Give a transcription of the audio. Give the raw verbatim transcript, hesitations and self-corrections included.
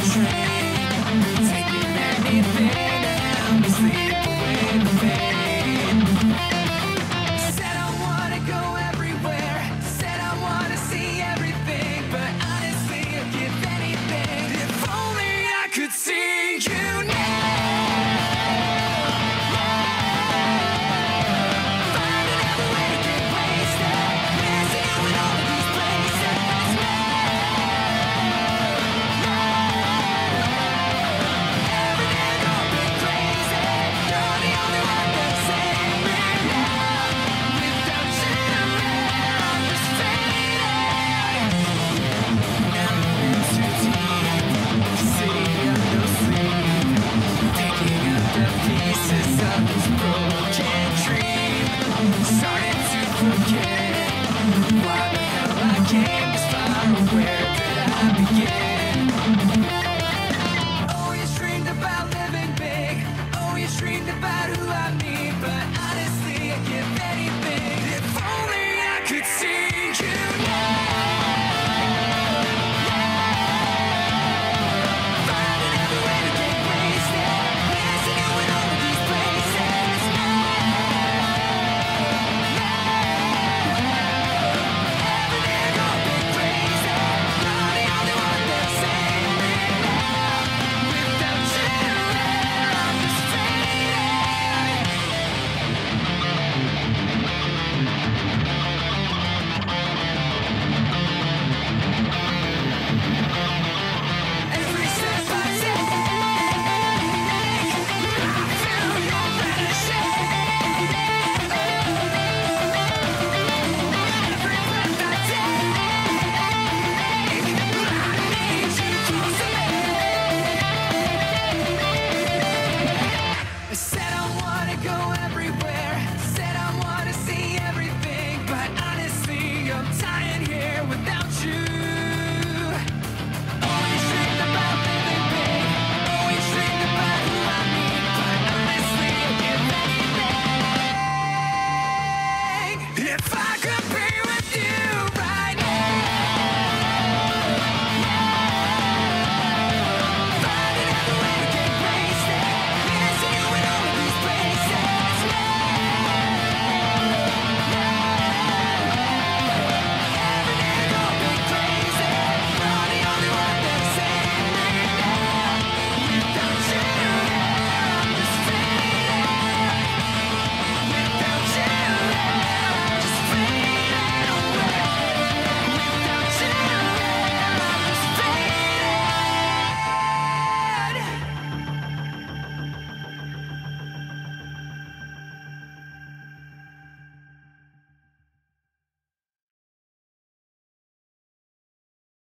If I could